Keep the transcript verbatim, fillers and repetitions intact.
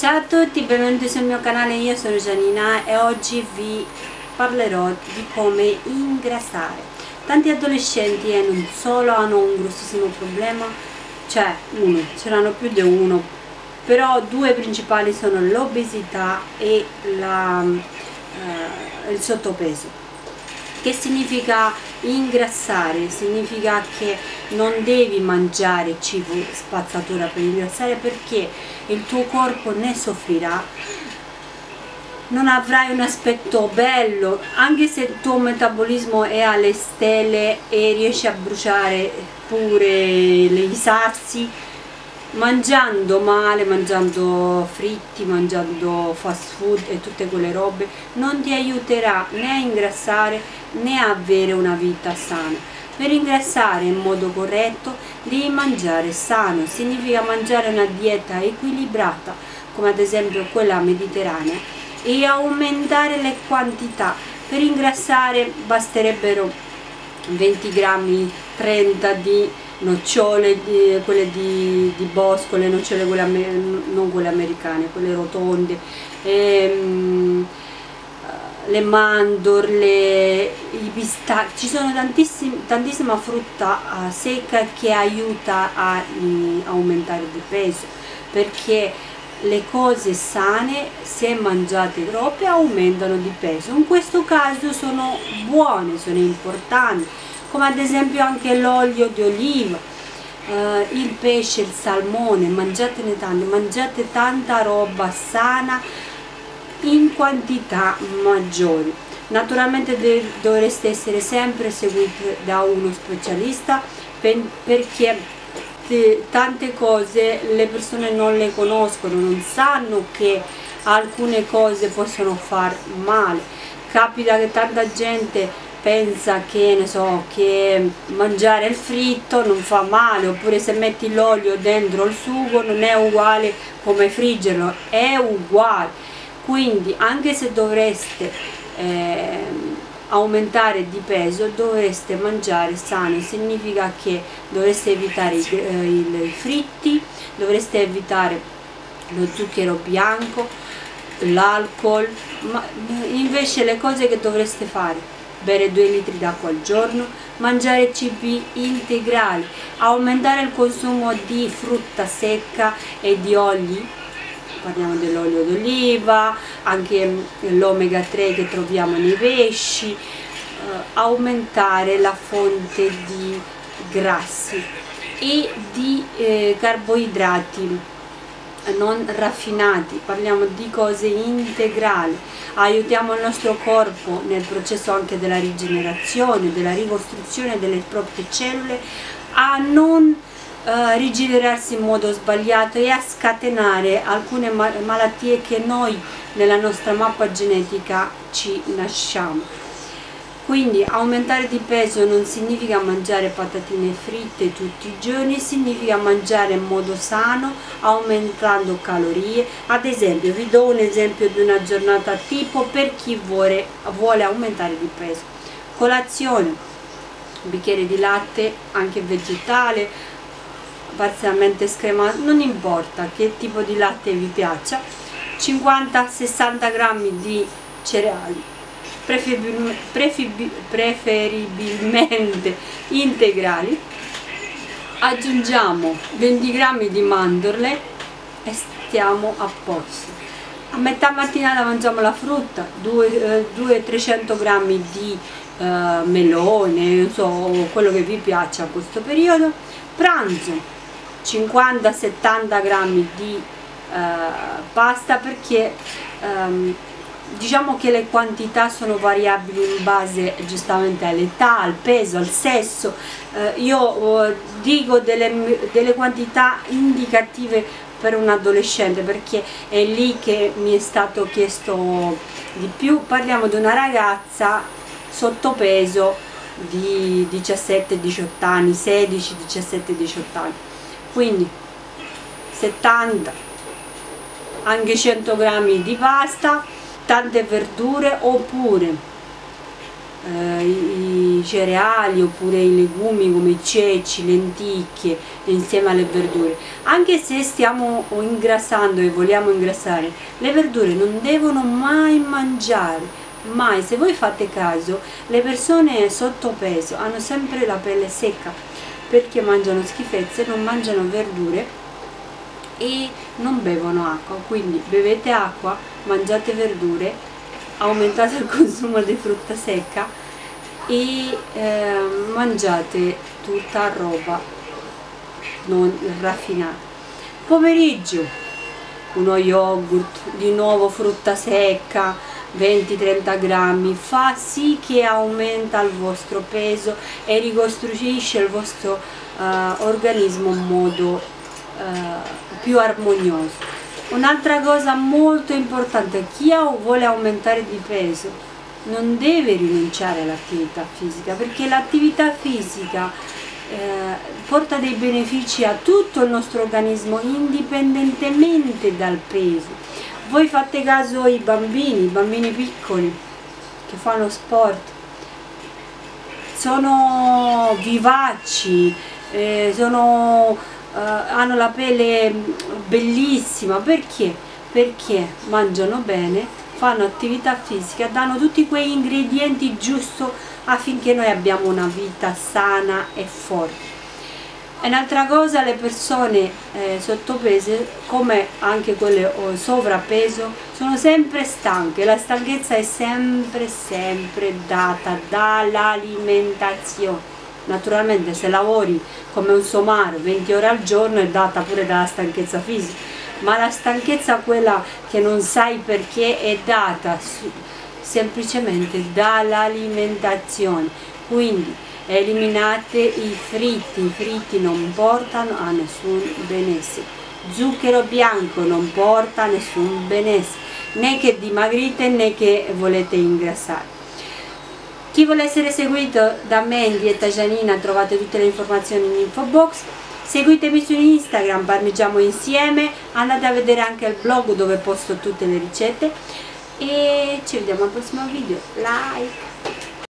Ciao a tutti, benvenuti sul mio canale, io sono Gianina e oggi vi parlerò di come ingrassare. Tanti adolescenti e non solo hanno un grossissimo problema, cioè uno, ce l'hanno più di uno, però due principali sono l'obesità e la, eh, il sottopeso. Che significa ingrassare? Significa che non devi mangiare cibo spazzatura per ingrassare, perché il tuo corpo ne soffrirà, non avrai un aspetto bello, anche se il tuo metabolismo è alle stelle e riesci a bruciare pure i sazi mangiando male, mangiando fritti, mangiando fast food e tutte quelle robe, non ti aiuterà né a ingrassare né a avere una vita sana. Per ingrassare in modo corretto devi mangiare sano, significa mangiare una dieta equilibrata come ad esempio quella mediterranea e aumentare le quantità. Per ingrassare basterebbero venti grammi, trenta di nocciole, di, quelle di, di bosco, le nocciole quelle non quelle americane, quelle rotonde, ehm, le mandorle, i pistacchi, ci sono tantissima frutta uh, secca che aiuta a uh, aumentare il peso, perché le cose sane se mangiate troppe aumentano di peso. In questo caso sono buone, sono importanti, come ad esempio anche l'olio di oliva, eh, il pesce, il salmone, mangiatene tanto, mangiate tanta roba sana in quantità maggiori. Naturalmente dovreste essere sempre seguiti da uno specialista, per, perché tante cose le persone non le conoscono, non sanno che alcune cose possono far male. Capita che tanta gente pensa che, ne so, che mangiare il fritto non fa male, oppure se metti l'olio dentro il sugo non è uguale come friggerlo, è uguale. Quindi anche se dovreste eh, aumentare di peso, dovreste mangiare sano, significa che dovreste evitare i, eh, i fritti, dovreste evitare lo zucchero bianco, l'alcol, ma invece le cose che dovreste fare: bere due litri d'acqua al giorno, mangiare cibi integrali, aumentare il consumo di frutta secca e di oli, parliamo dell'olio d'oliva, anche l'omega tre che troviamo nei pesci, eh, aumentare la fonte di grassi e di eh, carboidrati non raffinati, parliamo di cose integrali. Aiutiamo il nostro corpo nel processo anche della rigenerazione, della ricostruzione delle proprie cellule, a non eh, rigenerarsi in modo sbagliato e a scatenare alcune mal malattie che noi nella nostra mappa genetica ci nasciamo. Quindi aumentare di peso non significa mangiare patatine fritte tutti i giorni, significa mangiare in modo sano, aumentando calorie. Ad esempio, vi do un esempio di una giornata tipo per chi vuole, vuole aumentare di peso. Colazione, un bicchiere di latte, anche vegetale, parzialmente scremato, non importa che tipo di latte vi piaccia, cinquanta sessanta grammi di cereali, preferibilmente integrali, aggiungiamo venti grammi di mandorle e stiamo a posto. A metà mattinata mangiamo la frutta, duecento trecento grammi di eh, melone, non so, quello che vi piaccia a questo periodo. Pranzo, cinquanta settanta grammi di eh, pasta, perché ehm, diciamo che le quantità sono variabili in base giustamente all'età, al peso, al sesso. Eh, io eh, dico delle, delle quantità indicative per un adolescente, perché è lì che mi è stato chiesto di più. Parliamo di una ragazza sottopeso di diciassette diciotto anni, sedici diciassette diciotto anni, quindi settanta, anche cento grammi di pasta, tante verdure, oppure eh, i, i cereali oppure i legumi come ceci, lenticchie insieme alle verdure. Anche se stiamo ingrassando e vogliamo ingrassare, le verdure non devono mai mangiare. Mai, se voi fate caso, le persone sotto peso hanno sempre la pelle secca perché mangiano schifezze, non mangiano verdure e non bevono acqua. Quindi bevete acqua, mangiate verdure, aumentate il consumo di frutta secca e eh, mangiate tutta roba non raffinata. Pomeriggio, uno yogurt, di nuovo frutta secca, venti trenta grammi, fa sì che aumenta il vostro peso e ricostruisce il vostro uh, organismo in modo uh, più armonioso. Un'altra cosa molto importante, chi vuole aumentare di peso non deve rinunciare all'attività fisica, perché l'attività fisica Eh, porta dei benefici a tutto il nostro organismo indipendentemente dal peso. Voi fate caso ai bambini, bambini piccoli che fanno sport, sono vivaci, eh, sono, eh, hanno la pelle bellissima. Perché? Perché mangiano bene, fanno attività fisica, danno tutti quegli ingredienti giusto affinché noi abbiamo una vita sana e forte. E un'altra cosa, le persone eh, sottopeso, come anche quelle oh, sovrappeso, sono sempre stanche. La stanchezza è sempre sempre data dall'alimentazione. Naturalmente se lavori come un somaro venti ore al giorno è data pure dalla stanchezza fisica, ma la stanchezza, quella che non sai perché, è data su, semplicemente dall'alimentazione. Quindi eliminate i fritti, i fritti non portano a nessun benessere, zucchero bianco non porta a nessun benessere, né che dimagrite né che volete ingrassare. Chi vuole essere seguito da me in Dieta Janina, trovate tutte le informazioni in info box. Seguitemi su Instagram, Parmigiamo Insieme, andate a vedere anche il blog dove posto tutte le ricette. E ci vediamo al prossimo video, like!